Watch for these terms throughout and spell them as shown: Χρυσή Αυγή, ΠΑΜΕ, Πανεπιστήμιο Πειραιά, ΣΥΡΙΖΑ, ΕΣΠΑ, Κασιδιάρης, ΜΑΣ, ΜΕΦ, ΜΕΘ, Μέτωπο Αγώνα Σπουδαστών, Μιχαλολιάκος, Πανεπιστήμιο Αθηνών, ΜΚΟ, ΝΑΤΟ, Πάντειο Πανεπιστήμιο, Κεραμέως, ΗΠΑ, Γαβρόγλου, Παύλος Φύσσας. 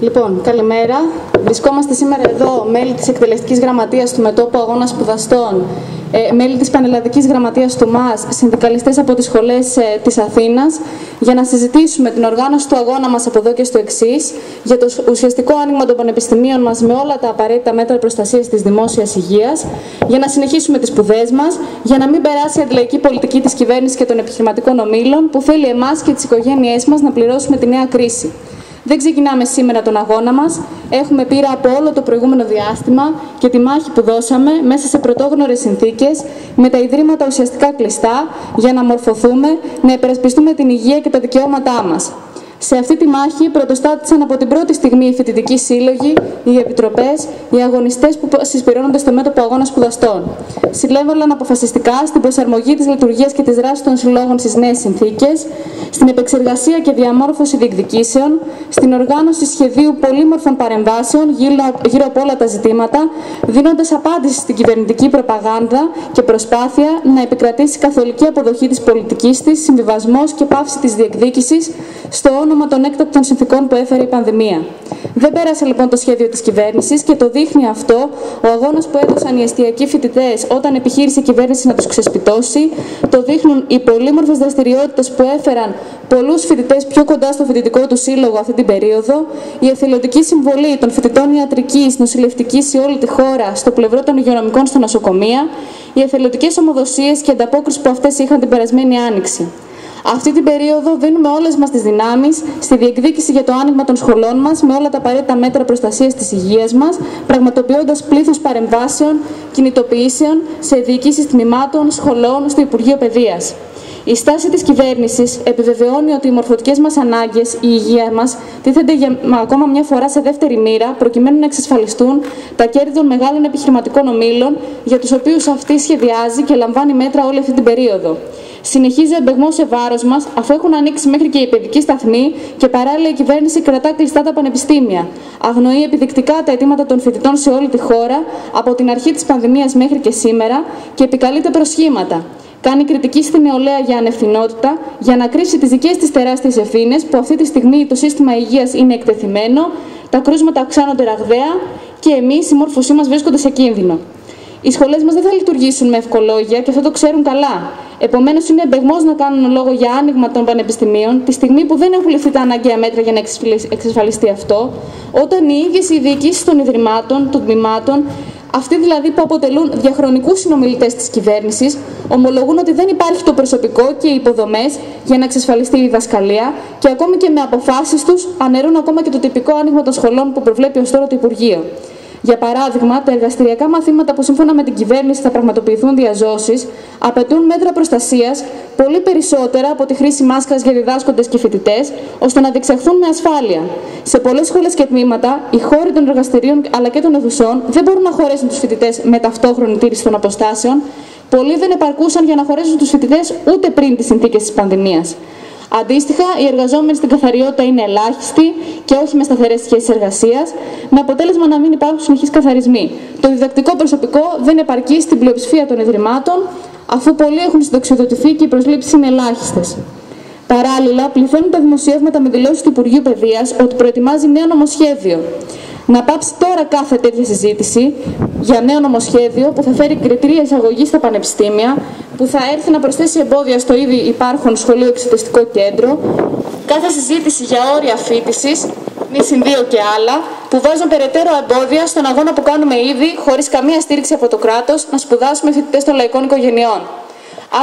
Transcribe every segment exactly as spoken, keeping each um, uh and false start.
Λοιπόν, καλημέρα. Βρισκόμαστε σήμερα εδώ, μέλη της εκτελεστικής γραμματείας του Μετώπου Αγώνα Σπουδαστών, μέλη της πανελλαδικής γραμματείας του ΜΑΣ, συνδικαλιστές από τις σχολές της Αθήνας, για να συζητήσουμε την οργάνωση του αγώνα μας από εδώ και στο εξής, για το ουσιαστικό άνοιγμα των πανεπιστημίων μας με όλα τα απαραίτητα μέτρα προστασίας της δημόσιας υγείας, για να συνεχίσουμε τις σπουδές μας, για να μην περάσει η αντιλαϊκή πολιτική της κυβέρνησης και των επιχειρηματικών ομίλων, που θέλει εμάς και τις οικογένειές μας να πληρώσουμε τη νέα κρίση. Δεν ξεκινάμε σήμερα τον αγώνα μας. Έχουμε πείρα από όλο το προηγούμενο διάστημα και τη μάχη που δώσαμε μέσα σε πρωτόγνωρες συνθήκες, με τα ιδρύματα ουσιαστικά κλειστά, για να μορφωθούμε, να υπερασπιστούμε την υγεία και τα δικαιώματά μας. Σε αυτή τη μάχη πρωτοστάτησαν από την πρώτη στιγμή οι φοιτητικοί σύλλογοι, οι επιτροπές, οι αγωνιστές που συσπηρώνονται στο μέτωπο αγώνα σπουδαστών. Συνέβαλαν αποφασιστικά στην προσαρμογή της λειτουργίας και της δράσης των συλλόγων στις νέες συνθήκες, στην επεξεργασία και διαμόρφωση διεκδικήσεων, στην οργάνωση σχεδίου πολύμορφων παρεμβάσεων γύρω από όλα τα ζητήματα, δίνοντας απάντηση στην κυβερνητική προπαγάνδα και προσπάθεια να επικρατήσει καθολική αποδοχή της πολιτικής της, συμβιβασμός και πάυση της διεκδίκησης στο όνομα των έκτακτων συνθήκων που έφερε η πανδημία. Δεν πέρασε λοιπόν το σχέδιο της κυβέρνησης και το δείχνει αυτό ο αγώνας που έδωσαν οι εστιακοί φοιτητές όταν επιχείρησε η κυβέρνηση να τους ξεσπιτώσει, το δείχνουν οι πολύμορφες δραστηριότητες που έφεραν πολλούς φοιτητές πιο κοντά στο φοιτητικό του σύλλογο αυτή την περίοδο, η εθελοντική συμβολή των φοιτητών ιατρικής, νοσηλευτικής σε όλη τη χώρα στο πλευρό των υγειονομικών στα νοσοκομεία, οι εθελοντικές ομοδοσίες και ανταπόκριση που αυτές είχαν την περασμένη άνοιξη. Αυτή την περίοδο δίνουμε όλες μας τις δυνάμεις στη διεκδίκηση για το άνοιγμα των σχολών μας με όλα τα απαραίτητα μέτρα προστασίας της υγείας μας, πραγματοποιώντας πλήθος παρεμβάσεων, κινητοποιήσεων σε διοικήσεις τμήματων, σχολών, στο Υπουργείο Παιδείας. Η στάση της κυβέρνησης επιβεβαιώνει ότι οι μορφωτικές μας ανάγκες, η υγεία μας, τίθενται για ακόμα μια φορά σε δεύτερη μοίρα, προκειμένου να εξασφαλιστούν τα κέρδη των μεγάλων επιχειρηματικών ομίλων, για τους οποίους αυτή σχεδιάζει και λαμβάνει μέτρα όλη αυτή την περίοδο. Συνεχίζει εμπεγμό σε βάρος μας, αφού έχουν ανοίξει μέχρι και η παιδική σταθμή και παράλληλα η κυβέρνηση κρατά κλειστά τα πανεπιστήμια. Αγνοεί επιδεικτικά τα αιτήματα των φοιτητών σε όλη τη χώρα, από την αρχή της πανδημίας μέχρι και σήμερα, και επικαλείται προσχήματα. Κάνει κριτική στη νεολαία για ανευθυνότητα, για να κρύψει τις δικές της τεράστιες ευθύνες, που αυτή τη στιγμή το σύστημα υγείας είναι εκτεθειμένο, τα κρούσματα αυξάνονται ραγδαία και εμείς, η μόρφωσή μας, βρίσκονται σε κίνδυνο. Οι σχολές μας δεν θα λειτουργήσουν με ευκολόγια και αυτό το ξέρουν καλά. Επομένως, είναι εμπεγμός να κάνουν λόγο για άνοιγμα των πανεπιστημίων, τη στιγμή που δεν έχουν ληφθεί τα αναγκαία μέτρα για να εξασφαλιστεί αυτό, όταν οι ίδιες οι διοικήσεις των ιδρυμάτων, των τμημάτων, αυτοί δηλαδή που αποτελούν διαχρονικούς συνομιλητές της κυβέρνησης, ομολογούν ότι δεν υπάρχει το προσωπικό και οι υποδομές για να εξασφαλιστεί η διδασκαλία και ακόμη και με αποφάσεις τους αναιρούν ακόμα και το τυπικό άνοιγμα των σχολών που προβλέπει ως τώρα το Υπουργείο. Για παράδειγμα, τα εργαστηριακά μαθήματα που σύμφωνα με την κυβέρνηση θα πραγματοποιηθούν διαζώσεις απαιτούν μέτρα προστασίας πολύ περισσότερα από τη χρήση μάσκας για διδάσκοντες και φοιτητές, ώστε να διεξαχθούν με ασφάλεια. Σε πολλές σχολές και τμήματα, οι χώροι των εργαστηρίων αλλά και των αιθουσών δεν μπορούν να χωρέσουν τους φοιτητές με ταυτόχρονη τήρηση των αποστάσεων. Πολλοί δεν επαρκούσαν για να χωρέσουν τους φοιτητές ούτε πριν τις συνθήκες της πανδημίας. Αντίστοιχα, οι εργαζόμενοι στην καθαριότητα είναι ελάχιστοι και όχι με σταθερές σχέσεις εργασίας, με αποτέλεσμα να μην υπάρχουν συνεχείς καθαρισμοί. Το διδακτικό προσωπικό δεν επαρκεί στην πλειοψηφία των ιδρυμάτων, αφού πολλοί έχουν συνταξιοδοτηθεί και οι προσλήψεις είναι ελάχιστες. Παράλληλα, πληθαίνουν τα δημοσιεύματα με δηλώσεις του Υπουργείου Παιδείας ότι προετοιμάζει νέο νομοσχέδιο. Να πάψει τώρα κάθε τέτοια συζήτηση για νέο νομοσχέδιο που θα φέρει κριτήρια εισαγωγή στα πανεπιστήμια, που θα έρθει να προσθέσει εμπόδια στο ήδη υπάρχον σχολείο εξεταστικό κέντρο, κάθε συζήτηση για όρια φοιτησης, νησυνδύο και άλλα, που βάζουν περαιτέρω εμπόδια στον αγώνα που κάνουμε ήδη, χωρίς καμία στήριξη από το κράτος, να σπουδάσουμε φοιτητές των λαϊκών οικογενειών.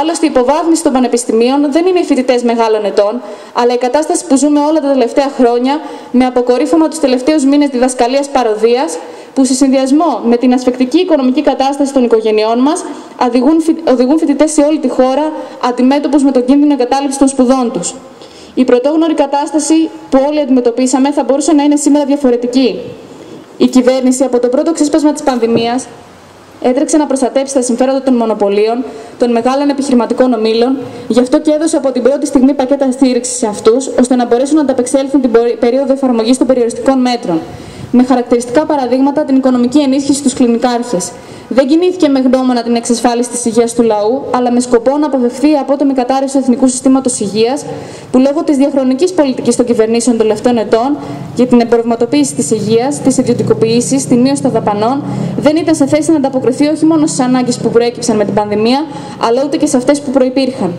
Άλλωστε, η υποβάθμιση των πανεπιστημίων δεν είναι οι φοιτητές μεγάλων ετών, αλλά η κατάσταση που ζούμε όλα τα τελευταία χρόνια, με αποκορύφωμα τους τελευταίους μήνες διδασκαλίας παροδίας, που σε συνδυασμό με την ασφεκτική οικονομική κατάσταση των οικογενειών μας οδηγούν φοιτητές σε όλη τη χώρα αντιμέτωπους με τον κίνδυνο εγκατάλειψης των σπουδών τους. Η πρωτόγνωρη κατάσταση που όλοι αντιμετωπίσαμε θα μπορούσε να είναι σήμερα διαφορετική. Η κυβέρνηση από το πρώτο ξέσπασμα της πανδημίας έτρεξε να προστατέψει τα συμφέροντα των μονοπωλίων, των μεγάλων επιχειρηματικών ομίλων, γι' αυτό και έδωσε από την πρώτη στιγμή πακέτα στήριξης σε αυτούς, ώστε να μπορέσουν να ανταπεξέλθουν την περίοδο εφαρμογής των περιοριστικών μέτρων. με χαρακτηριστικά παραδείγματα την οικονομική ενίσχυση στους κλινικάρχες. Δεν κινήθηκε με γνώμονα την εξασφάλιση της υγείας του λαού, αλλά με σκοπό να αποφευθεί η απότομη κατάρρευση του εθνικού συστήματος υγείας, που λόγω της διαχρονικής πολιτικής των κυβερνήσεων των τελευταίων ετών για την εμπορευματοποίηση της υγείας, της ιδιωτικοποίησης, τη μείωση των δαπανών, δεν ήταν σε θέση να ανταποκριθεί όχι μόνο στις ανάγκες που προέκυψαν με την πανδημία, αλλά ούτε και σε αυτές που προϋπήρχαν.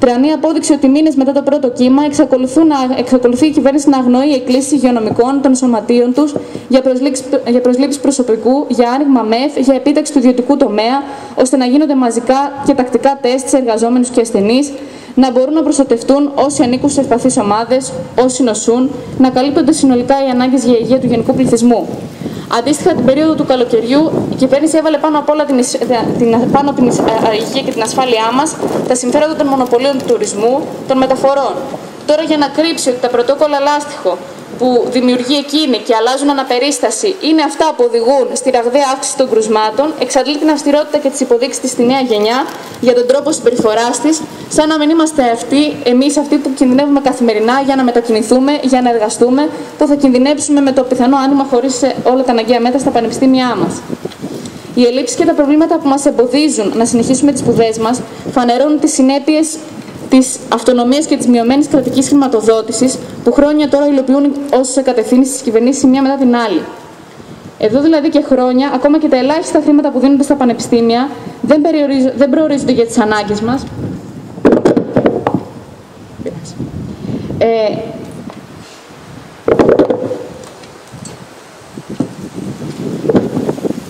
Τρανή απόδειξη ότι μήνες μετά το πρώτο κύμα να, εξακολουθεί η κυβέρνηση να αγνοεί εκκλήσεις υγειονομικών των σωματείων τους για προσλήψεις, για προσλήψεις προσωπικού, για άνοιγμα ΜΕΦ, για επίταξη του ιδιωτικού τομέα, ώστε να γίνονται μαζικά και τακτικά τεστ σε εργαζόμενους και ασθενείς, να μπορούν να προστατευτούν όσοι ανήκουν σε ευπαθείς ομάδες, όσοι νοσούν, να καλύπτονται συνολικά οι ανάγκες για υγεία του γενικού πληθυσμού. Αντίστοιχα, την περίοδο του καλοκαιριού, η κυβέρνηση έβαλε πάνω απ' όλα την, την, πάνω από την υγεία και την ασφάλειά μας τα συμφέροντα των μονοπωλίων του τουρισμού, των μεταφορών. Τώρα, για να κρύψει ότι τα πρωτόκολλα λάστιχο που δημιουργεί εκείνη και αλλάζουν αναπερίσταση είναι αυτά που οδηγούν στη ραγδαία αύξηση των κρουσμάτων, εξαντλεί την αυστηρότητα και τις υποδείξεις της στη νέα γενιά για τον τρόπο συμπεριφοράς της, σαν να μην είμαστε αυτοί, εμείς αυτοί που κινδυνεύουμε καθημερινά για να μετακινηθούμε, για να εργαστούμε, που θα κινδυνεύσουμε με το πιθανό άνοιγμα χωρίς όλα τα αναγκαία μέτρα στα πανεπιστήμια μας. Οι ελλείψεις και τα προβλήματα που μας εμποδίζουν να συνεχίσουμε τις σπουδές μας φανερώνουν τις συνέπειες της αυτονομίας και της μειωμένης κρατικής χρηματοδότησης, που χρόνια τώρα υλοποιούν ως κατευθύνσεις της κυβερνήσης η μία μετά την άλλη. Εδώ δηλαδή και χρόνια, ακόμα και τα ελάχιστα χρήματα που δίνονται στα πανεπιστήμια δεν, δεν προορίζονται για τις ανάγκες μας. Ε,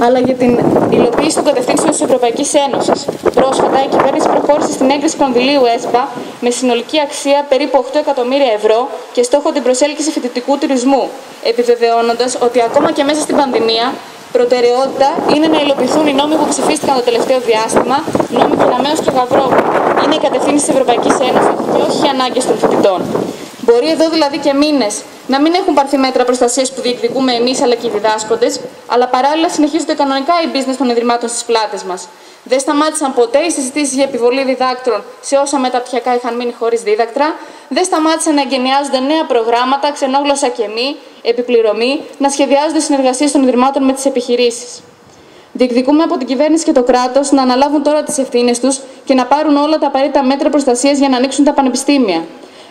αλλά για την υλοποίηση των κατευθύνσεων της Ευρωπαϊκής Ένωσης. Πρόσφατα, η κυβέρνηση προχώρησε στην έγκριση κονδυλίου ΕΣΠΑ με συνολική αξία περίπου οκτώ εκατομμύρια ευρώ και στόχο την προσέλκυση φοιτητικού τουρισμού, επιβεβαιώνοντας ότι ακόμα και μέσα στην πανδημία προτεραιότητα είναι να υλοποιηθούν οι νόμοι που ψηφίστηκαν το τελευταίο διάστημα, νόμοι Κεραμέως και Γαβρόγλου. Είναι οι κατευθύνσεις της Ευρωπαϊκής Ένωσης και όχι οι ανάγκες των φοιτητών. Μπορεί εδώ δηλαδή και μήνες να μην έχουν πάρθει μέτρα προστασίας που διεκδικούμε εμείς αλλά και οι διδάσκοντες, αλλά παράλληλα συνεχίζονται κανονικά οι business των ιδρυμάτων στις πλάτες μας. Δεν σταμάτησαν ποτέ οι συζητήσεις για επιβολή διδάκτρων σε όσα μεταπτυχιακά είχαν μείνει χωρίς δίδακτρα. Δεν σταμάτησαν να εγκαινιάζονται νέα προγράμματα, ξενόγλωσσα και μη, επιπληρωμή, να σχεδιάζονται συνεργασίες των ιδρυμάτων με τις επιχειρήσεις. Διεκδικούμε από την κυβέρνηση και το κράτος να αναλάβουν τώρα τις ευθύνες τους και να πάρουν όλα τα απαραίτητα μέτρα προστασίας για να ανοίξουν τα πανεπιστήμια.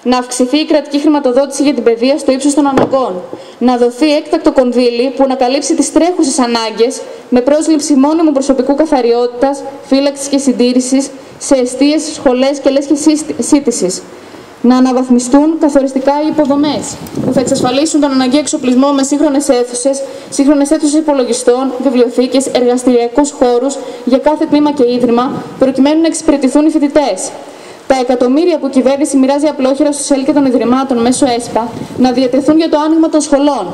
Να αυξηθεί η κρατική χρηματοδότηση για την παιδεία στο ύψος των αναγκών. Να δοθεί έκτακτο κονδύλι που να καλύψει τις τρέχουσες ανάγκες με πρόσληψη μόνιμου προσωπικού καθαριότητας, φύλαξης και συντήρησης σε εστίες, σχολές και λέσχες σύντησης. Να αναβαθμιστούν καθοριστικά οι υποδομές που θα εξασφαλίσουν τον αναγκαίο εξοπλισμό με σύγχρονες αίθουσες, σύγχρονες αίθουσες υπολογιστών, βιβλιοθήκες, εργαστηριακούς χώρους για κάθε τμήμα και ίδρυμα, προκειμένου να εξυπηρετηθούν οι φοιτητές. Τα εκατομμύρια που η κυβέρνηση μοιράζει απλόχερα στους ΕΛ και των ιδρυμάτων μέσω ΕΣΠΑ να διατεθούν για το άνοιγμα των σχολών.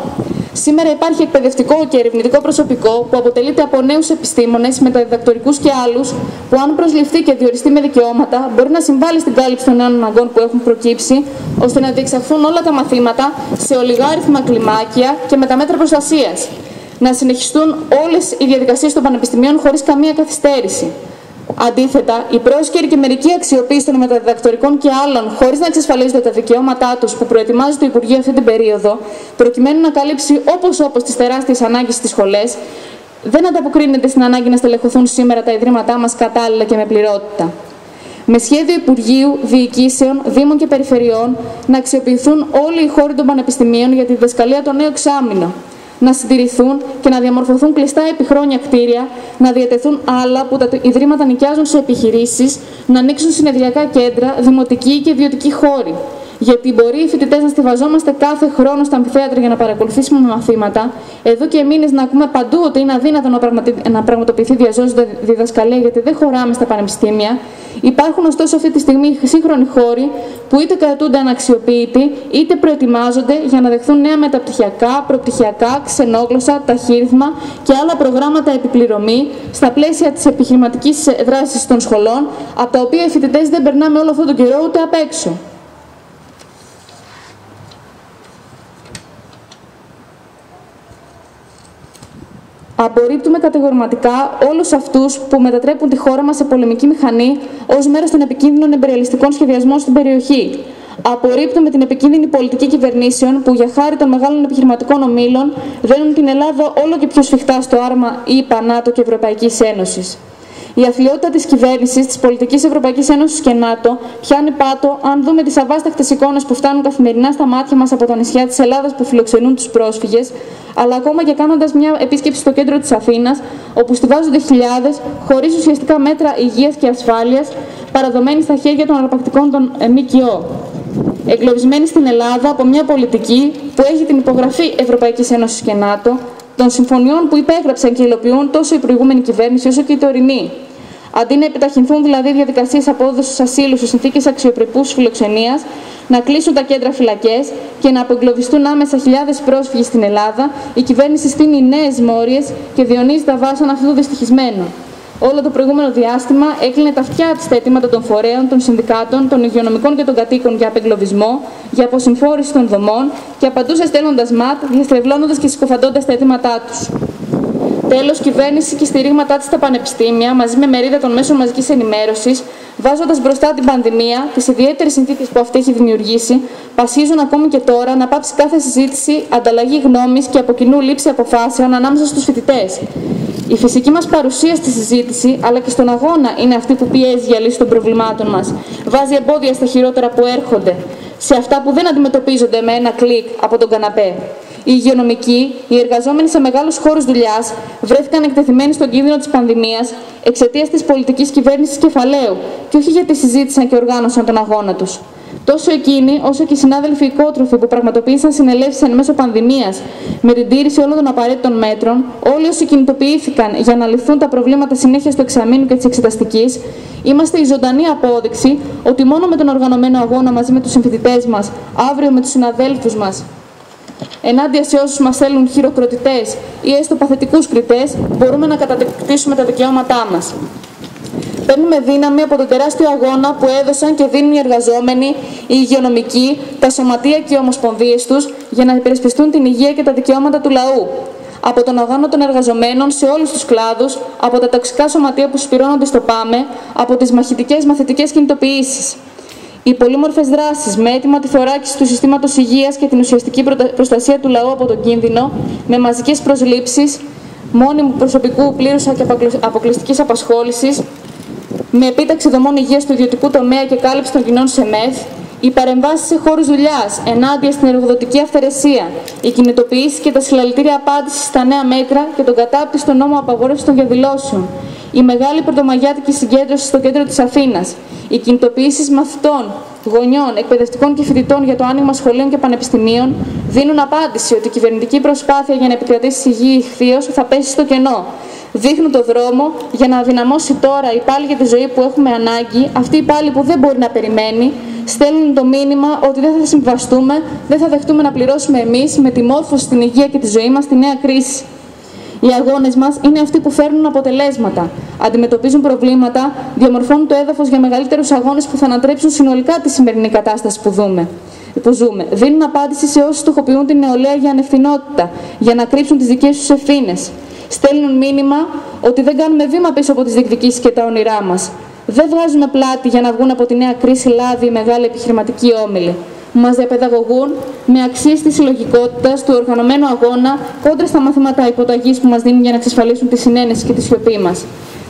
Σήμερα υπάρχει εκπαιδευτικό και ερευνητικό προσωπικό που αποτελείται από νέους επιστήμονες, μεταδιδακτορικούς και άλλους, που αν προσληφθεί και διοριστεί με δικαιώματα, μπορεί να συμβάλλει στην κάλυψη των νέων αναγκών που έχουν προκύψει, ώστε να διεξαχθούν όλα τα μαθήματα σε ολιγάριθμα κλιμάκια και με τα μέτρα προστασίας. Να συνεχιστούν όλες οι διαδικασίες των πανεπιστημίων χωρίς καμία καθυστέρηση. Αντίθετα, η πρόσκαιρη και μερική αξιοποίηση των μεταδιδακτορικών και άλλων, χωρίς να εξασφαλίζονται τα δικαιώματά τους που προετοιμάζει το Υπουργείο αυτή την περίοδο, προκειμένου να καλύψει όπως όπως τις τεράστιες ανάγκες στις σχολές, δεν ανταποκρίνεται στην ανάγκη να στελεχωθούν σήμερα τα ιδρύματά μας κατάλληλα και με πληρότητα. Με σχέδιο Υπουργείου, Διοικήσεων, Δήμων και Περιφερειών να αξιοποιηθούν όλοι οι χώροι των πανεπιστημίων για τη διδασκαλία το νέο εξάμηνο. Να συντηρηθούν και να διαμορφωθούν κλειστά επιχρόνια κτίρια, να διατεθούν άλλα που τα ιδρύματα νοικιάζουν σε επιχειρήσεις, να ανοίξουν συνεδριακά κέντρα, δημοτικοί και ιδιωτικοί χώροι. Γιατί μπορεί οι φοιτητές να στηβαζόμαστε κάθε χρόνο στα αμφιθέατρα για να παρακολουθήσουμε μαθήματα, εδώ και μήνες να ακούμε παντού ότι είναι αδύνατο να, πραγματι... να πραγματοποιηθεί διαζώζοντα διδασκαλία γιατί δεν χωράμε στα πανεπιστήμια. Υπάρχουν ωστόσο αυτή τη στιγμή σύγχρονοι χώροι που είτε κρατούνται αναξιοποιητοί, είτε προετοιμάζονται για να δεχθούν νέα μεταπτυχιακά, προπτυχιακά, ξενόγλωσσα, ταχύρυθμα και άλλα προγράμματα επιπληρωμή στα πλαίσια της επιχειρηματικής δράσης των σχολών, από τα οποία οι φοιτητές δεν περνάμε όλο αυτόν τον καιρό ούτε απ' έξω. Απορρίπτουμε κατηγορηματικά όλους αυτούς που μετατρέπουν τη χώρα μας σε πολεμική μηχανή ως μέρος των επικίνδυνων εμπεριαλιστικών σχεδιασμών στην περιοχή. απορρίπτουμε την επικίνδυνη πολιτική κυβερνήσεων που για χάρη των μεγάλων επιχειρηματικών ομίλων δένουν την Ελλάδα όλο και πιο σφιχτά στο άρμα ΗΠΑ, ΝΑΤΟ και Ευρωπαϊκής Ένωσης. Η αθλιότητα της κυβέρνησης, της πολιτικής Ευρωπαϊκής Ένωσης και ΝΑΤΟ πιάνει πάτο αν δούμε τις αβάσταχτες εικόνες που φτάνουν καθημερινά στα μάτια μας από τα νησιά της Ελλάδας που φιλοξενούν τους πρόσφυγες, αλλά ακόμα και κάνοντας μια επίσκεψη στο κέντρο της Αθήνας, όπου στηβάζονται χιλιάδες, χωρίς ουσιαστικά μέτρα υγείας και ασφάλειας, παραδομένοι στα χέρια των αρπακτικών των ΜΚΟ. Εγκλωβισμένοι στην Ελλάδα από μια πολιτική που έχει την υπογραφή Ευρωπαϊκής Ένωσης και ΝΑΤΟ, των συμφωνιών που υπέγραψαν και υλοποιούν τόσο η προηγούμενη κυβέρνηση όσο και η τωρινή. Αντί να επιταχυνθούν δηλαδή διαδικασίες απόδοσης ασύλου σε συνθήκες αξιοπρεπούς φιλοξενίας, να κλείσουν τα κέντρα φυλακές και να απογκλωβιστούν άμεσα χιλιάδες πρόσφυγες στην Ελλάδα, η κυβέρνηση στείνει νέες μόριες και διονύζει τα βάσανα αυτού του δυστυχισμένου. Όλο το προηγούμενο διάστημα έκλεινε τα αυτιά της στα αιτήματα των φορέων, των συνδικάτων, των υγειονομικών και των κατοίκων για απεγκλωβισμό, για αποσυμφόρηση των δομών και απαντούσε στέλνοντας ΜΑΤ, διαστρεβλώνοντας και συκοφαντώντας τα αιτήματά τους. Τέλος, κυβέρνηση και στηρίγματά της στα πανεπιστήμια, μαζί με μερίδα των μέσων μαζικής ενημέρωσης, βάζοντας μπροστά την πανδημία, τις ιδιαίτερες συνθήκες που αυτή έχει δημιουργήσει, πασχίζουν ακόμη και τώρα να πάψει κάθε συζήτηση, ανταλλαγή γνώμης και από κοινού λήψη αποφάσεων ανάμεσα στους φοιτητές. Η φυσική μας παρουσία στη συζήτηση, αλλά και στον αγώνα, είναι αυτή που πιέζει για λύση των προβλημάτων μας. Βάζει εμπόδια στα χειρότερα που έρχονται, σε αυτά που δεν αντιμετωπίζονται με ένα κλικ από τον καναπέ. Οι υγειονομικοί, οι εργαζόμενοι σε μεγάλους χώρους δουλειάς, βρέθηκαν εκτεθειμένοι στον κίνδυνο της πανδημίας εξαιτίας της πολιτικής κυβέρνησης κεφαλαίου και όχι γιατί συζήτησαν και οργάνωσαν τον αγώνα τους. Τόσο εκείνοι, όσο και οι συνάδελφοι οικότροφοι που πραγματοποίησαν συνελεύσεις εν μέσω πανδημίας με την τήρηση όλων των απαραίτητων μέτρων, όλοι όσοι κινητοποιήθηκαν για να λυθούν τα προβλήματα συνέχεια του εξαμήνου και της εξεταστικής, είμαστε η ζωντανή απόδειξη ότι μόνο με τον οργανωμένο αγώνα μαζί με τους συμφοιτητές μας, αύριο με τους συναδέλφους μας, ενάντια σε όσους μας θέλουν χειροκροτητές ή έστω παθητικούς κριτές, μπορούμε να κατακτήσουμε τα δικαιώματά μας. Παίρνουμε δύναμη από τον τεράστιο αγώνα που έδωσαν και δίνουν οι εργαζόμενοι, οι υγειονομικοί, τα σωματεία και οι ομοσπονδίες τους για να υπερασπιστούν την υγεία και τα δικαιώματα του λαού. Από τον αγώνα των εργαζομένων σε όλους τους κλάδους, από τα τοξικά σωματεία που συσπηρώνονται στο ΠΑΜΕ, από τις μαχητικές μαθητικές κινητοποιήσεις. Οι πολύμορφες δράσεις με αίτημα τη θωράκιση του συστήματος υγείας και την ουσιαστική προστασία του λαού από τον κίνδυνο, με μαζικές προσλήψεις, μόνιμου προσωπικού πλήρους και αποκλειστικής απασχόλησης, με επίταξη δομών υγείας του ιδιωτικού τομέα και κάλυψη των κοινών σε ΜΕΘ, οι παρεμβάσεις σε χώρους δουλειάς ενάντια στην εργοδοτική αυθαιρεσία, οι κινητοποιήσεις και τα συλλαλητήρια απάντηση στα νέα μέτρα και τον κατάπτυστο νόμο απαγόρευση των διαδηλώσεων, η μεγάλη πρωτομαγιάτικη συγκέντρωση στο κέντρο της Αθήνας, οι κινητοποιήσεις μαθητών, γονιών, εκπαιδευτικών και φοιτητών για το άνοιγμα σχολείων και πανεπιστημίων δίνουν απάντηση ότι η κυβερνητική προσπάθεια για να επικρατήσει η γη ηχθείως θα πέσει στο κενό. Δείχνουν το δρόμο για να αδυναμώσει τώρα η πάλι για τη ζωή που έχουμε ανάγκη, αυτή η πάλι που δεν μπορεί να περιμένει, στέλνουν το μήνυμα ότι δεν θα συμβαστούμε, δεν θα δεχτούμε να πληρώσουμε εμείς με τη μόρφωση, την υγεία και τη ζωή μας τη νέα κρίση. Οι αγώνες μας είναι αυτοί που φέρνουν αποτελέσματα. Αντιμετωπίζουν προβλήματα, διαμορφώνουν το έδαφος για μεγαλύτερους αγώνες που θα ανατρέψουν συνολικά τη σημερινή κατάσταση που δούμε. Που ζούμε. Δίνουν απάντηση σε όσους στοχοποιούν την νεολαία για ανευθυνότητα, για να κρύψουν τις δικές τους ευθύνες. Στέλνουν μήνυμα ότι δεν κάνουμε βήμα πίσω από τις διεκδικήσεις και τα όνειρά μας. Δεν βγάζουμε πλάτη για να βγουν από τη νέα κρίση λάδι οι μεγάλοι επιχειρηματικοί όμιλοι. Μας διαπαιδαγωγούν με αξίες της συλλογικότητας, του οργανωμένου αγώνα, κόντρα στα μαθήματα υποταγής που μας δίνουν για να εξασφαλίσουν τη συνένεση και τη σιωπή μας.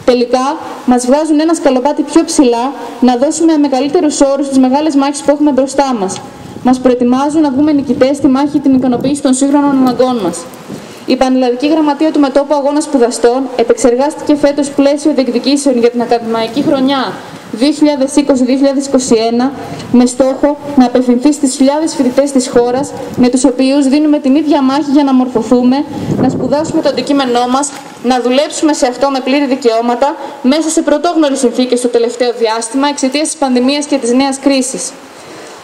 Τελικά, μας βγάζουν ένα σκαλοπάτι πιο ψηλά, να δώσουμε με καλύτερους όρους τις μεγάλες μάχες που έχουμε μπροστά μας. Μας προετοιμάζουν να βγούμε νικητές στη μάχη την ικανοποίηση των σύγχρονων αναγκών μας. Η Πανελλαδική Γραμματεία του Μετώπου Αγώνα Σπουδαστών επεξεργάστηκε φέτος πλαίσιο διεκδικήσεων για την ακαδημαϊκή χρονιά δύο χιλιάδες είκοσι δύο χιλιάδες είκοσι ένα με στόχο να απευθυνθεί στις χιλιάδες φοιτητές της χώρας με τους οποίους δίνουμε την ίδια μάχη για να μορφωθούμε, να σπουδάσουμε το αντικείμενό μας, να δουλέψουμε σε αυτό με πλήρη δικαιώματα μέσα σε πρωτόγνωρες συνθήκες το τελευταίο διάστημα εξαιτίας της πανδημίας και της νέας κρίσης.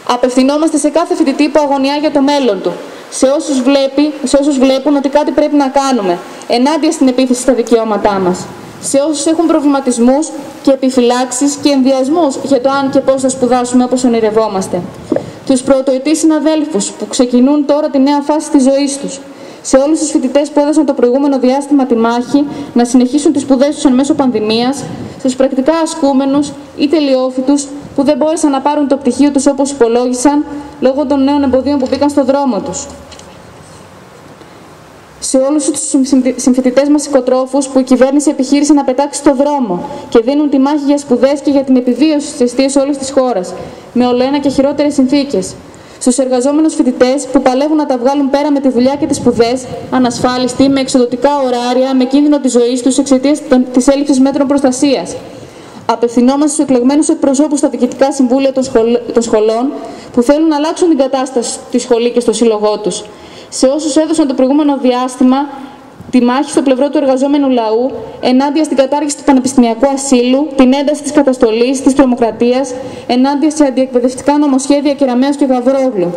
Απευθυνόμαστε σε κάθε φοιτητή που αγωνιά για το μέλλον του. Σε όσους, βλέπει, σε όσους βλέπουν ότι κάτι πρέπει να κάνουμε, ενάντια στην επίθεση στα δικαιώματά μας. Σε όσους έχουν προβληματισμούς και επιφυλάξεις και ενδιασμούς για το αν και πώς θα σπουδάσουμε όπως ονειρευόμαστε. Τους πρωτοετής συναδέλφους που ξεκινούν τώρα τη νέα φάση της ζωής τους. Σε όλους τους φοιτητές που έδωσαν το προηγούμενο διάστημα τη μάχη να συνεχίσουν τις σπουδές τους εν μέσω πανδημίας, στους πρακτικά ασκούμενους ή τελειόφοιτους, που δεν μπόρεσαν να πάρουν το πτυχίο τους όπως υπολόγισαν λόγω των νέων εμποδίων που μπήκαν στον δρόμο τους. Σε όλους τους συμφοιτητές μας οικοτρόφους που η κυβέρνηση επιχείρησε να πετάξει στον δρόμο και δίνουν τη μάχη για σπουδές και για την επιβίωση στις αιστείες όλης της χώρας, με ολοένα και χειρότερες συνθήκες. Στους εργαζόμενους φοιτητές που παλεύουν να τα βγάλουν πέρα με τη δουλειά και τις σπουδές, ανασφάλιστοι, με εξοδοτικά ωράρια, με κίνδυνο της ζωής τους εξαιτίας της έλλειψης μέτρων προστασίας. Απευθυνόμαστε στους εκλεγμένους εκπροσώπους στα διοικητικά συμβούλια των σχολών που θέλουν να αλλάξουν την κατάσταση στη σχολή και στο σύλλογό τους. Σε όσους έδωσαν το προηγούμενο διάστημα τη μάχη στο πλευρό του εργαζόμενου λαού ενάντια στην κατάργηση του πανεπιστημιακού ασύλου, την ένταση της καταστολής, της τρομοκρατίας, ενάντια σε αντιεκπαιδευτικά νομοσχέδια Κεραμέως και Γαβρόγλου.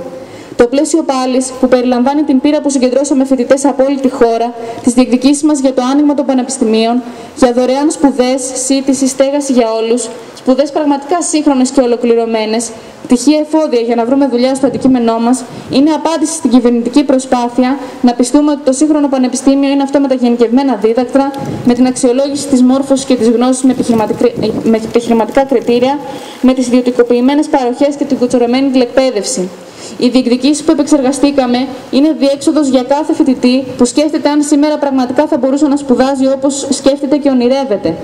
Το πλαίσιο πάλης που περιλαμβάνει την πείρα που συγκεντρώσαμε φοιτητές από όλη τη χώρα, τις διεκδικήσεις μας για το άνοιγμα των πανεπιστημίων, για δωρεάν σπουδές, σύντηση, στέγαση για όλους, σπουδές πραγματικά σύγχρονες και ολοκληρωμένες, πτυχία εφόδια για να βρούμε δουλειά στο αντικείμενό μας, είναι απάντηση στην κυβερνητική προσπάθεια να πιστούμε ότι το σύγχρονο πανεπιστήμιο είναι αυτό με τα γενικευμένα δίδακτρα, με την αξιολόγηση της μόρφωσης και της γνώσης με επιχειρηματικά κριτήρια, με τις ιδιωτικοποιημένες παροχές και την κουτσορεμένη τηλεκπαίδευση. Οι διεκδικήσεις που επεξεργαστήκαμε είναι διέξοδος για κάθε φοιτητή που σκέφτεται αν σήμερα πραγματικά θα μπορούσε να σπουδάζει όπως σκέφτεται και ονειρεύεται.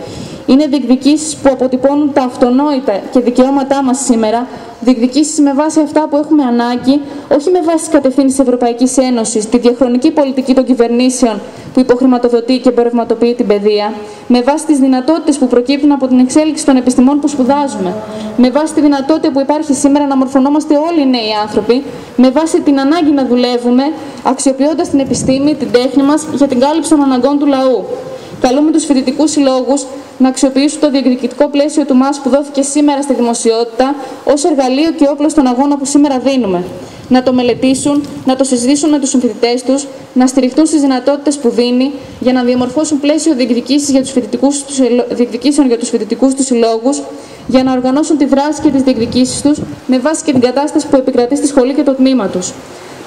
Είναι διεκδικήσεις που αποτυπώνουν τα αυτονόητα και δικαιώματά μας σήμερα, διεκδικήσεις με βάση αυτά που έχουμε ανάγκη, όχι με βάση τις κατευθύνσεις της Ευρωπαϊκής Ένωσης, τη διαχρονική πολιτική των κυβερνήσεων που υποχρηματοδοτεί και εμπορευματοποιεί την παιδεία, με βάση τις δυνατότητες που προκύπτουν από την εξέλιξη των επιστημών που σπουδάζουμε, με βάση τη δυνατότητα που υπάρχει σήμερα να μορφωνόμαστε όλοι οι νέοι άνθρωποι, με βάση την ανάγκη να δουλεύουμε, αξιοποιώντας την επιστήμη, την τέχνη μας για την κάλυψη των αναγκών του λαού. Καλούμε τους φοιτητικούς συλλόγους να αξιοποιήσουν το διεκδικητικό πλαίσιο του ΜΑΣ που δόθηκε σήμερα στη δημοσιότητα ως εργαλείο και όπλο στον αγώνα που σήμερα δίνουμε. Να το μελετήσουν, να το συζητήσουν με τους συμφοιτητές τους, να στηριχτούν στις δυνατότητες που δίνει για να διαμορφώσουν πλαίσιο διεκδικήσεων για τους φοιτητικούς τους συλλόγους, για να οργανώσουν τη δράση και τις διεκδικήσεις τους με βάση και την κατάσταση που επικρατεί στη σχολή και το τμήμα τους.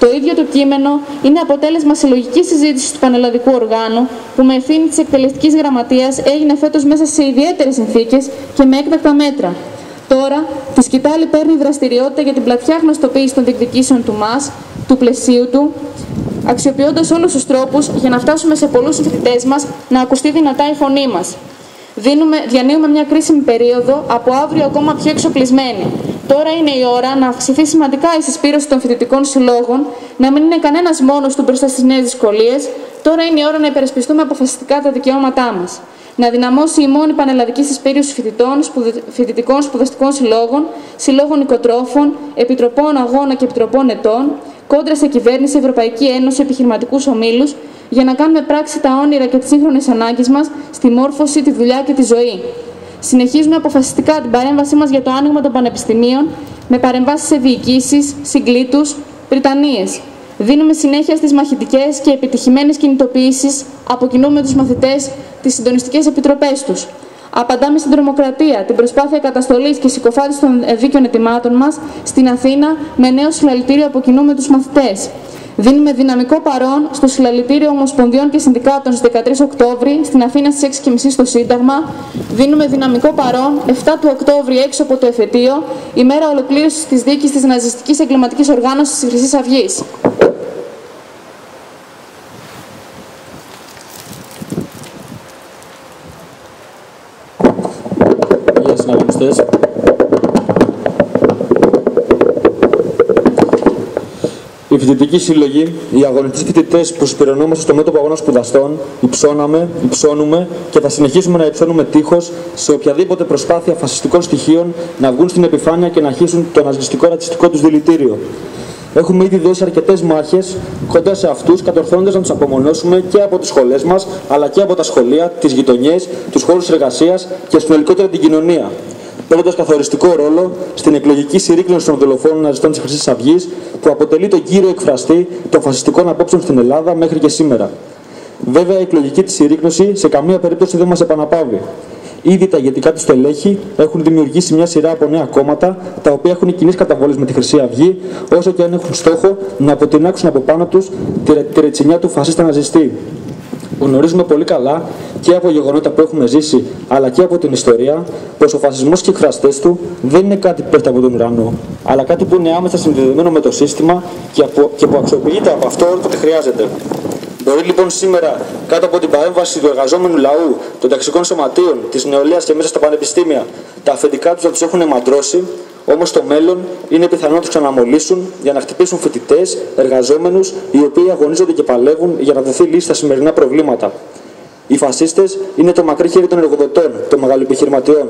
Το ίδιο το κείμενο είναι αποτέλεσμα συλλογικής συζήτησης του πανελλαδικού οργάνου, που με ευθύνη της εκτελεστικής γραμματείας έγινε φέτος μέσα σε ιδιαίτερες συνθήκες και με έκτακτα μέτρα. Τώρα, τη σκητάλη παίρνει δραστηριότητα για την πλατιά γνωστοποίηση των διεκδικήσεων του ΜΑΣ, του πλαισίου του, αξιοποιώντας όλους τους τρόπους για να φτάσουμε σε πολλούς φοιτητές μας να ακουστεί δυνατά η φωνή μας. Δίνουμε, διανύουμε μια κρίσιμη περίοδο, από αύριο ακόμα πιο εξοπλισμένη. Τώρα είναι η ώρα να αυξηθεί σημαντικά η συσπήρωση των φοιτητικών συλλόγων, να μην είναι κανένας μόνος του μπροστά στις νέες δυσκολίες. Τώρα είναι η ώρα να υπερασπιστούμε αποφασιστικά τα δικαιώματά μας. Να δυναμώσει η μόνη πανελλαδική συσπήρωση φοιτητών, φοιτητικών σπουδαστικών συλλόγων, συλλόγων οικοτρόφων, επιτροπών αγώνα και επιτροπών ετών, κόντρα σε κυβέρνηση, Ευρωπαϊκή Ένωση, επιχειρηματικούς ομίλους, για να κάνουμε πράξη τα όνειρα και τις σύγχρονες ανάγκες μας στη μόρφωση, τη δουλειά και τη ζωή. Συνεχίζουμε αποφασιστικά την παρέμβασή μας για το άνοιγμα των πανεπιστημίων με παρεμβάσεις σε διοικήσεις, συγκλήτους, πριτανίες. Δίνουμε συνέχεια στις μαχητικές και επιτυχημένες κινητοποιήσεις, αποκοινούμε τους μαθητές, τις συντονιστικές επιτροπές τους. Απαντάμε στην τρομοκρατία, την προσπάθεια καταστολής και συκοφάτησης των δίκαιων ετοιμάτων μας στην Αθήνα με νέο συλλαλητήριο αποκοινούμε τους μαθητές. Δίνουμε δυναμικό παρόν στο συλλαλητήριο Ομοσπονδιών και Συνδικάτων στις δεκατρείς Οκτώβρη, στην Αθήνα στις έξι και μισή στο Σύνταγμα. Δίνουμε δυναμικό παρόν εφτά του Οκτώβρη έξω από το Εφετείο, ημέρα ολοκλήρωσης της δίκης της ναζιστικής εγκληματικής οργάνωσης της Χρυσής Αυγής. Γεια συναγωνιστές. Οι φοιτητικοί σύλλογοι, οι αγωνιστές φοιτητές που συσπηρωνόμαστε στο Μέτωπο Αγώνα Σπουδαστών, υψώναμε, υψώνουμε και θα συνεχίσουμε να υψώνουμε τείχος σε οποιαδήποτε προσπάθεια φασιστικών στοιχείων να βγουν στην επιφάνεια και να αρχίσουν το ναζιστικό ρατσιστικό τους δηλητήριο. Έχουμε ήδη δώσει αρκετές μάχες κοντά σε αυτούς, κατορθώνοντας να τους απομονώσουμε και από τις σχολές μας, αλλά και από τα σχολεία, τις γειτονιές, τους χώρους εργασίας και συνολικότερα την κοινωνία, παίρνοντας καθοριστικό ρόλο στην εκλογική συρρήκνωση των δολοφόνων ναζιστών της Χρυσής Αυγής, που αποτελεί τον κύριο εκφραστή των φασιστικών απόψεων στην Ελλάδα μέχρι και σήμερα. Βέβαια, η εκλογική της συρρήκνωση σε καμία περίπτωση δεν μας επαναπαύει. Ήδη τα ηγετικά του στελέχη έχουν δημιουργήσει μια σειρά από νέα κόμματα, τα οποία έχουν κοινές καταβολές με τη Χρυσή Αυγή, όσο και αν έχουν στόχο να αποτινάξουν από πάνω τους τη ρετσινιά του φασίστα ναζιστή. Γνωρίζουμε πολύ καλά και από γεγονότα που έχουμε ζήσει, αλλά και από την ιστορία, πως ο φασισμός και οι χραστές του δεν είναι κάτι που πέφτει από τον ουρανό, αλλά κάτι που είναι άμεσα συνδεδεμένο με το σύστημα και, από, και που αξιοποιείται από αυτό όποτε χρειάζεται. Μπορεί λοιπόν σήμερα, κάτω από την παρέμβαση του εργαζόμενου λαού, των ταξικών σωματείων, της νεολαίας και μέσα στα πανεπιστήμια, τα αφεντικά τους να τους έχουν εμαντρώσει, όμως στο μέλλον είναι πιθανό να τους ξαναμολύσουν για να χτυπήσουν φοιτητές, εργαζόμενους, οι οποίοι αγωνίζονται και παλεύουν για να δοθεί λύση στα σημερινά προβλήματα. Οι φασίστες είναι το μακρύ χέρι των εργοδοτών, των μεγαλοεπιχειρηματιών.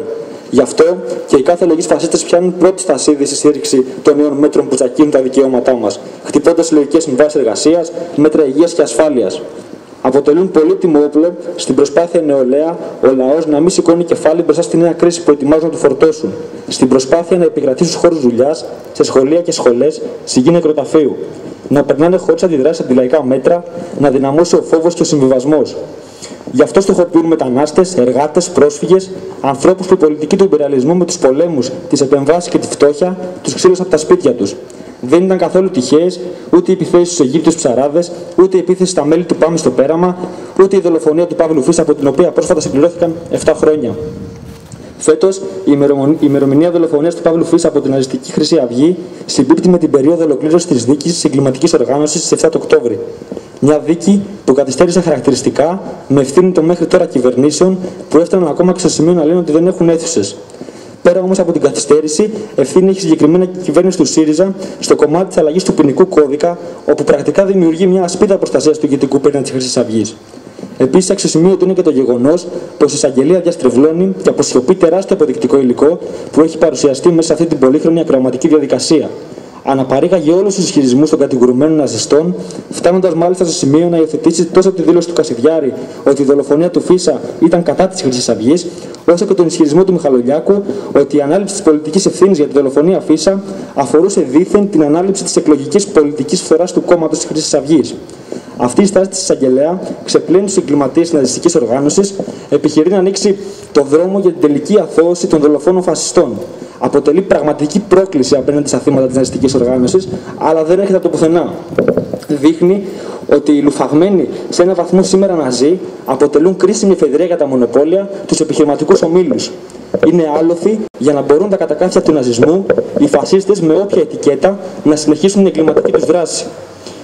Γι' αυτό και οι κάθε λογής φασίστες πιάνουν πρώτη στασίδη στη στήριξη των νέων μέτρων που τσακίζουν τα δικαιώματά μας, χτυπώντας συλλογικές συμβάσεις εργασίας, μέτρα υγείας και ασφάλειας. Αποτελούν πολύτιμο όπλο στην προσπάθεια νεολαία ο λαός να μην σηκώνει κεφάλι μπροστά στη νέα κρίση που ετοιμάζουν να του φορτώσουν, στην προσπάθεια να επικρατήσουν στους χώρους δουλειάς, σε σχολεία και σχολές, σιγή νεκροταφείου, να περνάνε χωρίς αντιδράσεις αντιλαϊκά μέτρα, να δυναμώσει ο φόβος και ο συμβιβασμός. Γι' αυτό στοχοποιούν μετανάστες, εργάτες, πρόσφυγες, ανθρώπους που η πολιτική του υπεριαλισμού με τους πολέμους, τις επεμβάσεις και τη φτώχεια τους ξύλωσαν από τα σπίτια τους. Δεν ήταν καθόλου τυχαίες ούτε οι επιθέσεις στους Αιγύπτιους ψαράδες, ούτε η επίθεση στα μέλη του ΠΑΜΕ στο Πέραμα, ούτε η δολοφονία του Παύλου Φύσσα, από την οποία πρόσφατα συμπληρώθηκαν επτά χρόνια. Φέτος, η ημερομηνία δολοφονίας του Παύλου Φύσσα από την ναζιστική Χρυσή Αυγή συμπίπτει με την περίοδο ολοκλήρωσης της δίκης εγκληματικής οργάνωσης στις εφτά του Οκτώβρη. Μια δίκη που καθυστέρησε χαρακτηριστικά με ευθύνη των μέχρι τώρα κυβερνήσεων που έφταναν ακόμα και στο σημείο να λένε ότι δεν έχουν αίθουσες. Πέρα όμως από την καθυστέρηση, ευθύνη έχει συγκεκριμένα η κυβέρνηση του ΣΥΡΙΖΑ στο κομμάτι της αλλαγής του ποινικού κώδικα, όπου πρακτικά δημιουργεί μια ασπίδα προστασίας του ηγετικού πυρήνα της Χρυσής Αυγής. Επίσης, αξιοσημείωτο είναι και το γεγονός πως η εισαγγελία διαστρεβλώνει και αποσιωπεί τεράστιο αποδεικτικό υλικό που έχει παρουσιαστεί μέσα σε αυτή την πολύχρονη ακροαματική διαδικασία. Αναπαρήγαγε όλους τους ισχυρισμούς των κατηγορουμένων ναζιστών, φτάνοντας μάλιστα στο σημείο να υιοθετήσει τόσο τη δήλωση του Κασιδιάρη ότι η δολοφονία του Φύσσα ήταν κατά της Χρυσής Αυγής, όσο και τον ισχυρισμό του Μιχαλολιάκου ότι η ανάληψη της πολιτικής ευθύνης για τη δολοφονία Φύσσα αφορούσε δήθεν την ανάληψη της εκλογικής πολιτικής φθοράς του κόμματος της Χρυσής Αυγής. Αυτή η στάση της εισαγγελέα ξεπλένει τους εγκληματίες της ναζιστικής οργάνωσης, επιχειρεί να ανοίξει το δρόμο για την τελική αθώωση των δολοφόνων φασιστών. Αποτελεί πραγματική πρόκληση απέναντι στα θύματα της ναζιστικής οργάνωσης, αλλά δεν έρχεται από το πουθενά. Δείχνει ότι οι λουφαγμένοι σε έναν βαθμό σήμερα ναζί αποτελούν κρίσιμη εφεδρεία για τα μονοπόλια, τους επιχειρηματικούς ομίλους. Είναι άλοθη για να μπορούν τα κατακάθια του ναζισμού, οι φασίστες με όποια ετικέτα, να συνεχίσουν την εγκληματική τους δράση.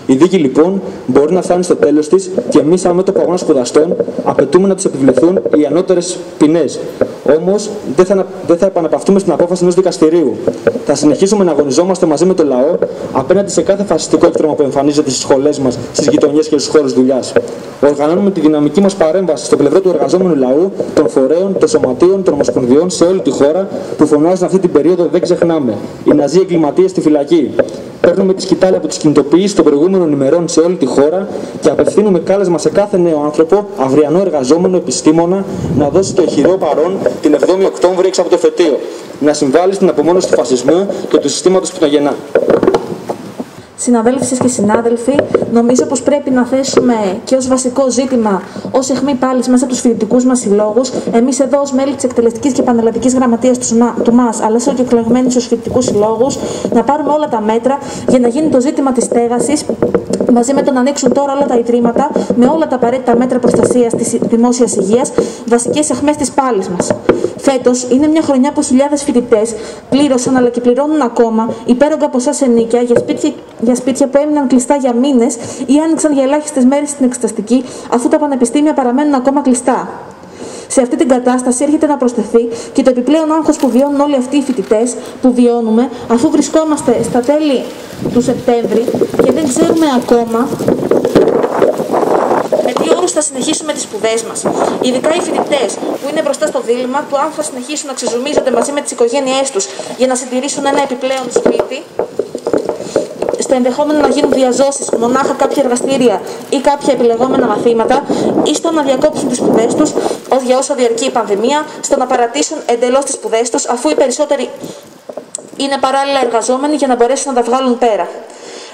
Η δίκη λοιπόν μπορεί να φτάνει στο τέλος της και εμείς, σαν Μέτωπο Αγώνα Σπουδαστών, απαιτούμε να τους επιβληθούν οι ανώτερες ποινές. Όμως δεν θα, δεν θα επαναπαυτούμε στην απόφαση ενός δικαστηρίου. Θα συνεχίσουμε να αγωνιζόμαστε μαζί με τον λαό απέναντι σε κάθε φασιστικό έκτρωμα που εμφανίζεται στις σχολές μας, στις γειτονιές και στους χώρους δουλειάς. Οργανώνουμε τη δυναμική μας παρέμβαση στο πλευρό του εργαζόμενου λαού, των φορέων, των σωματείων, των ομοσπονδιών σε όλη τη χώρα που φωνάζουν αυτή την περίοδο δεν ξεχνάμε. Οι ναζί εγκληματίες στη φυλακή. Παίρνουμε τη σκητάλη από τις κινητοποιήσεις των προηγούμενων ημερών σε όλη τη χώρα και απευθύνουμε κάλεσμα σε κάθε νέο άνθρωπο, αυριανό εργαζόμενο, επιστήμονα, να δώσει το ηχηρό παρόν την εβδόμη Οκτώβρη έξω από το εφετείο. Να συμβάλλει στην απομόνωση του φασισμού και του συστήματος που τον γεννά. Συναδέλφισες και συνάδελφοι, νομίζω πως πρέπει να θέσουμε και ως βασικό ζήτημα, ως αιχμή πάλης μέσα από τους φοιτητικούς μας συλλόγους, εμείς εδώ ως μέλη της Εκτελεστικής και Πανελλαδικής Γραμματείας του ΜΑΣ, αλλά σε εκλεγμένοι στους φοιτητικούς συλλόγους, να πάρουμε όλα τα μέτρα για να γίνει το ζήτημα της στέγασης, μαζί με το να ανοίξουν τώρα όλα τα ιδρύματα, με όλα τα απαραίτητα μέτρα προστασίας της δημόσιας υγείας, βασικές αιχμές της πάλης μας. Φέτος είναι μια χρονιά που χιλιάδες φοιτητές πλήρωσαν αλλά και πληρώνουν ακόμα υπέρογκα ποσά σε νίκια για σπίτια, για σπίτια που έμειναν κλειστά για μήνες ή άνοιξαν για ελάχιστες μέρες στην εξεταστική, αφού τα πανεπιστήμια παραμένουν ακόμα κλειστά. Σε αυτή την κατάσταση έρχεται να προσθεθεί και το επιπλέον άγχος που βιώνουν όλοι αυτοί οι φοιτητές, που βιώνουμε, αφού βρισκόμαστε στα τέλη του Σεπτέμβρη και δεν ξέρουμε ακόμα με τι όρους θα συνεχίσουμε τις σπουδές μας. Ειδικά οι φοιτητές που είναι μπροστά στο δίλημμα του αν θα συνεχίσουν να ξεζουμίζονται μαζί με τις οικογένειές τους για να συντηρήσουν ένα επιπλέον σπίτι, στα ενδεχόμενα να γίνουν διαζώσεις, μονάχα κάποια εργαστήρια ή κάποια επιλεγόμενα μαθήματα, ή στο να διακόψουν τις σπουδές τους ως για όσο διαρκεί η πανδημία, στο να παρατήσουν εντελώς τις σπουδές τους, αφού οι περισσότεροι είναι παράλληλα εργαζόμενοι για να μπορέσουν να τα βγάλουν πέρα.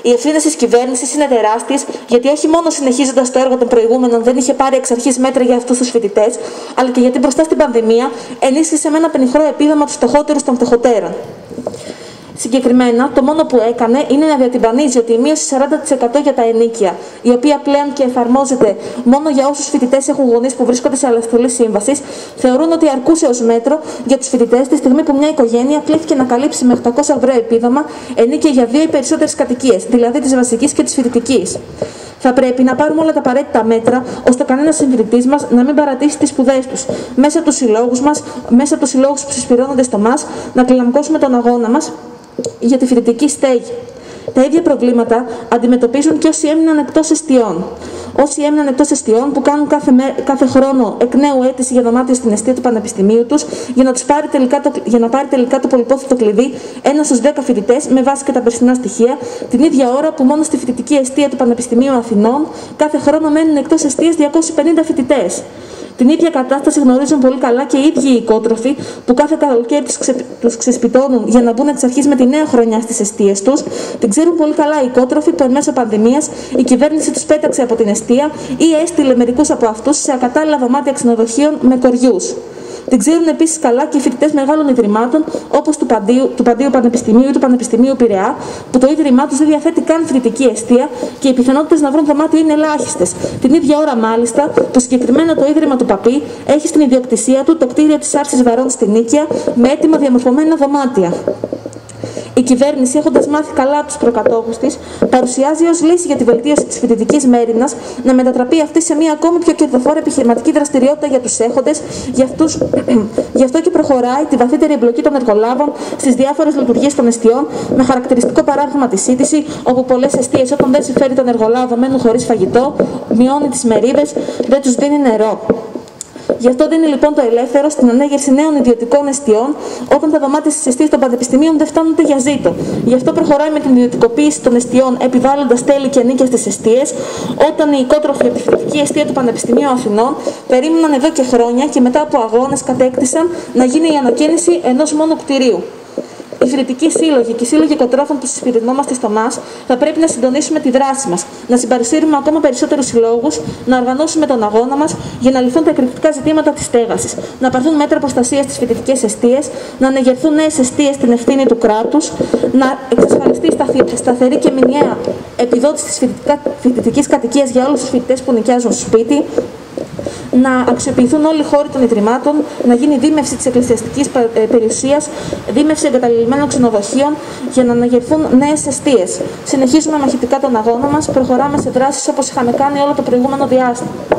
Οι ευθύνες της κυβέρνησης είναι τεράστιες, γιατί όχι μόνο συνεχίζοντας το έργο των προηγούμενων δεν είχε πάρει εξ αρχής μέτρα για αυτούς τους φοιτητές, αλλά και γιατί μπροστά στην πανδημία ενίσχυσε με ένα πενιχρό επίδομα τους φτωχότερους των φτωχότερων. Συγκεκριμένα, το μόνο που έκανε είναι να διατυμπανίζει ότι η μείωση σαράντα τοις εκατό για τα ενίκεια, η οποία πλέον και εφαρμόζεται μόνο για όσους φοιτητές έχουν γονείς που βρίσκονται σε αλευθερή σύμβαση, θεωρούν ότι αρκούσε ως μέτρο για τους φοιτητές τη στιγμή που μια οικογένεια κλήθηκε να καλύψει με οκτακόσια ευρώ επίδομα ενίκεια για δύο ή περισσότερες κατοικίες, δηλαδή της βασικής και της φοιτητικής. Θα πρέπει να πάρουμε όλα τα απαραίτητα μέτρα ώστε κανένας συμφοιτητής μας να μην παρατήσει τις σπουδές τους. Μέσα από τους συλλόγους μας, μέσα από τους συλλόγους που συσπηρώνονται στο ΜΑΣ, να κλιμακώσουμε τον αγώνα μας για τη φοιτητική στέγη. Τα ίδια προβλήματα αντιμετωπίζουν και όσοι έμειναν εκτός εστιών. Όσοι έμειναν εκτός εστιών που κάνουν κάθε, με, κάθε χρόνο εκ νέου αίτηση για δωμάτιο στην εστία του Πανεπιστημίου τους, για να, τους πάρει, τελικά το, για να πάρει τελικά το πολυπόθητο κλειδί ένας στους δέκα φοιτητές με βάση και τα περσινά στοιχεία, την ίδια ώρα που μόνο στη φοιτητική εστία του Πανεπιστημίου Αθηνών κάθε χρόνο μένουν εκτός εστίας διακόσιοι πενήντα φοιτητές. Την ίδια κατάσταση γνωρίζουν πολύ καλά και οι ίδιοι οι οικότροφοι που κάθε καλοκαίρι τους ξεσπιτώνουν για να μπουν εξ αρχής με τη νέα χρονιά στις εστίες τους. Την ξέρουν πολύ καλά οι οικότροφοι που εν μέσω πανδημίας η κυβέρνηση τους πέταξε από την εστία ή έστειλε μερικούς από αυτούς σε ακατάλληλα δωμάτια ξενοδοχείων με κοριούς. Την ξέρουν επίσης καλά και οι φοιτητές μεγάλων ιδρυμάτων όπως του Πάντείου, του Πάντείου Πανεπιστημίου ή του Πανεπιστημίου Πειραιά, που το ίδρυμά τους δεν διαθέτει καν φοιτητική εστία και οι πιθανότητες να βρουν δωμάτιο είναι ελάχιστες. Την ίδια ώρα, μάλιστα, που συγκεκριμένα το ίδρυμα του Παπί έχει στην ιδιοκτησία του το κτίριο της Άρσης Βαρών στην Νίκαια με έτοιμα διαμορφωμένα δωμάτια. Η κυβέρνηση, έχοντας μάθει καλά από τους προκατόχους της, παρουσιάζει ως λύση για τη βελτίωση της φοιτητικής μέριμνας να μετατραπεί αυτή σε μια ακόμη πιο κερδοφόρα επιχειρηματική δραστηριότητα για τους έχοντες, για αυτούς, γι' αυτό και προχωράει τη βαθύτερη εμπλοκή των εργολάβων στις διάφορες λειτουργίες των εστιών, με χαρακτηριστικό παράδειγμα τη σύντηση, όπου πολλές εστίες, όταν δεν συμφέρει τον εργολάβο, μένουν χωρίς φαγητό, μειώνει τις μερίδες, δεν τους δίνει νερό. Γι' αυτό δίνει λοιπόν το ελεύθερο στην ανέγερση νέων ιδιωτικών εστιών, όταν τα δωμάτια στις εστίες των πανεπιστημίων δεν φτάνουν ούτε για ζήτο. Γι' αυτό προχωράει με την ιδιωτικοποίηση των εστιών, επιβάλλοντας τέλη και νίκες στις εστίες, όταν η οικότροφη επιθετική εστία του Πανεπιστημίου Αθηνών περίμεναν εδώ και χρόνια και μετά από αγώνες κατέκτησαν να γίνει η ανακαίνιση ενός μόνο κτηρίου. Οι φοιτητικοί σύλλογοι και οι σύλλογοι οικοτρόφων που συσπηρωνόμαστε στο ΜΑΣ θα πρέπει να συντονίσουμε τη δράση μας, να συμπαρουσύρουμε ακόμα περισσότερους συλλόγους, να οργανώσουμε τον αγώνα μας για να λυθούν τα εκρηκτικά ζητήματα της στέγασης, να πάρθουν μέτρα προστασίας στις φοιτητικές εστίες, να ανεγερθούν νέες εστίες στην ευθύνη του κράτους, να εξασφαλιστεί σταθερή και μηνιαία επιδότηση της φοιτητικής κατοικίας για όλους τους φοιτητές που νοικιάζουν σπίτι, να αξιοποιηθούν όλοι οι χώροι των ιδρυμάτων, να γίνει δίμευση της εκκλησιαστικής περιουσίας, δίμευση εγκαταλειμμένων ξενοδοχείων για να αναγερθούν νέες εστίες. Συνεχίζουμε μαχητικά τον αγώνα μας, προχωράμε σε δράσεις όπως είχαμε κάνει όλο το προηγούμενο διάστημα.